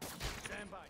Stand by.